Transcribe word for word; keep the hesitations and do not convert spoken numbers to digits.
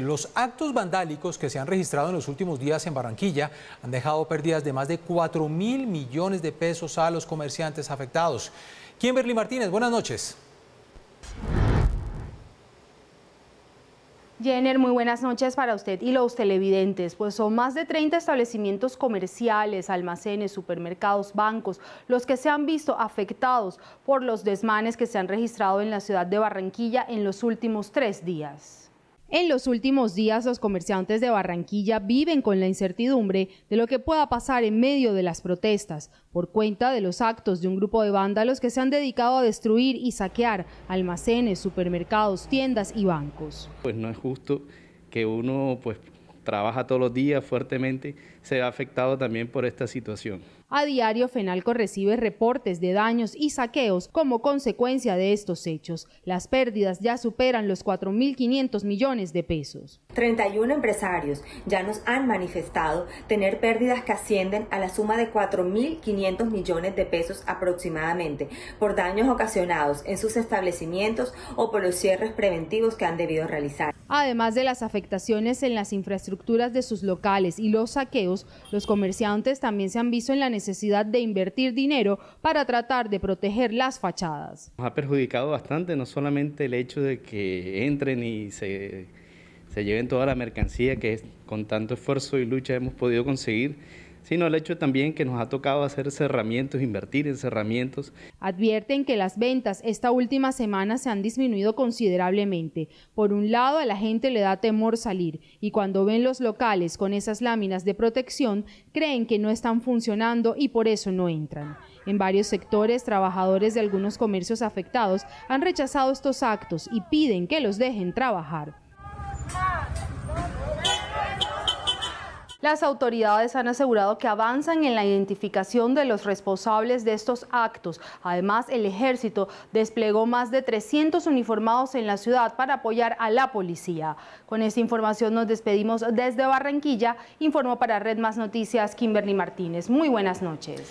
Los actos vandálicos que se han registrado en los últimos días en Barranquilla han dejado pérdidas de más de cuatro mil millones de pesos a los comerciantes afectados. Kimberly Martínez, buenas noches. Jenner, muy buenas noches para usted y los televidentes. Pues son más de treinta establecimientos comerciales, almacenes, supermercados, bancos, los que se han visto afectados por los desmanes que se han registrado en la ciudad de Barranquilla en los últimos tres días. En los últimos días, los comerciantes de Barranquilla viven con la incertidumbre de lo que pueda pasar en medio de las protestas, por cuenta de los actos de un grupo de vándalos que se han dedicado a destruir y saquear almacenes, supermercados, tiendas y bancos. Pues no es justo que uno pues trabaja todos los días fuertemente, se ve afectado también por esta situación. A diario, Fenalco recibe reportes de daños y saqueos como consecuencia de estos hechos. Las pérdidas ya superan los cuatro mil quinientos millones de pesos. treinta y uno empresarios ya nos han manifestado tener pérdidas que ascienden a la suma de cuatro mil quinientos millones de pesos aproximadamente por daños ocasionados en sus establecimientos o por los cierres preventivos que han debido realizar. Además de las afectaciones en las infraestructuras de sus locales y los saqueos, los comerciantes también se han visto en la necesidad de invertir dinero para tratar de proteger las fachadas. Nos ha perjudicado bastante, no solamente el hecho de que entren y se, se lleven toda la mercancía que con tanto esfuerzo y lucha hemos podido conseguir, sino el hecho también que nos ha tocado hacer cerramientos, invertir en cerramientos. Advierten que las ventas esta última semana se han disminuido considerablemente. Por un lado, a la gente le da temor salir y cuando ven los locales con esas láminas de protección, creen que no están funcionando y por eso no entran. En varios sectores, trabajadores de algunos comercios afectados han rechazado estos actos y piden que los dejen trabajar. Las autoridades han asegurado que avanzan en la identificación de los responsables de estos actos. Además, el ejército desplegó más de trescientos uniformados en la ciudad para apoyar a la policía. Con esta información nos despedimos desde Barranquilla. Informó para Red Más Noticias Kimberly Martínez. Muy buenas noches.